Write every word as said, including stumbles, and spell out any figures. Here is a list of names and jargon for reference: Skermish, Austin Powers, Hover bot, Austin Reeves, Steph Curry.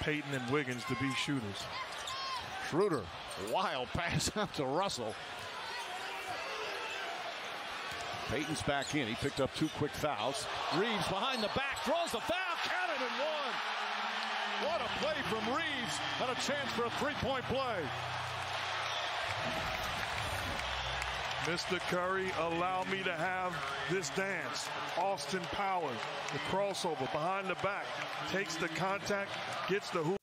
Peyton and Wiggins to be shooters. Schroeder, wild pass out to Russell. Peyton's back in. He picked up two quick fouls. Reeves behind the back, draws the foul, counted and won. What a play from Reeves, and a chance for a three-point play. Mister Curry, allow me to have this dance. Austin Powers, the crossover behind the back, takes the contact, gets the hoop.